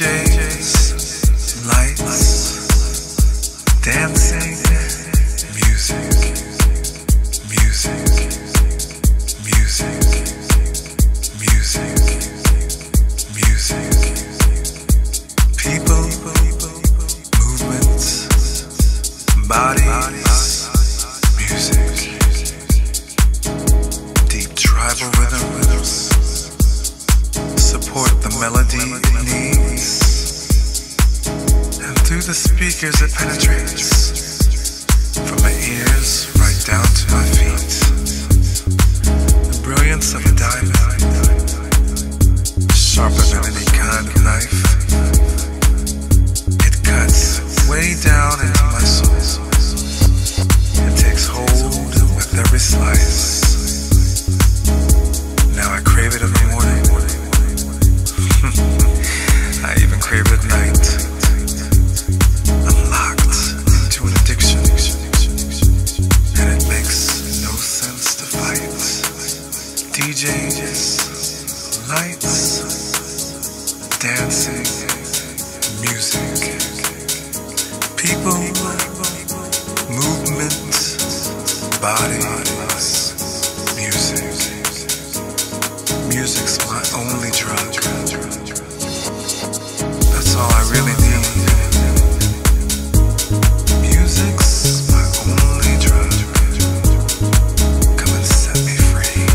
DJs, lights, dancing, music, people, movements, bodies, music, deep tribal rhythms. Support the melody it needs, and through the speakers it penetrates from my ears right down to my feet. The brilliance of a diamond, sharper than any kind of knife, it cuts way down into my soul and takes hold with every slice. Now I crave it in the morning, I even crave it at night. I'm locked into an addiction, and it makes no sense to fight. DJs, lights, dancing, music, people, movement, bodies, music. Music's my only drug. That's all I really need. Music's my only drug. Come and set me free.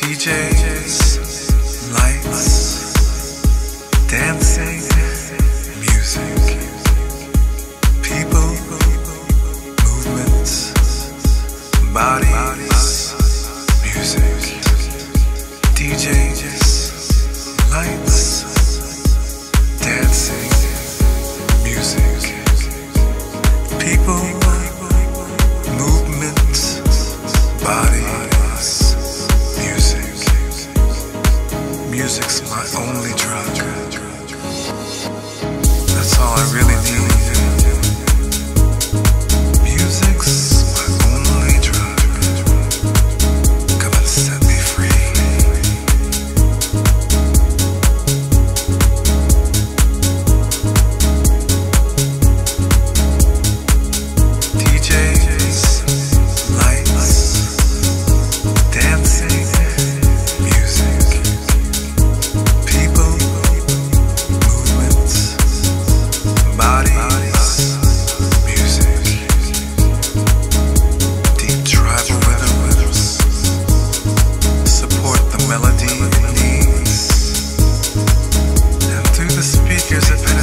DJs, lights, dancing, music, people, movements, bodies, music. DJs, lights, dancing, music, people, movements, bodies. Music's my only drug. That's all I really need. Music's my only drug. Come and set me free. DJs, lights, dancing, music. Melody it needs, and through the speakers it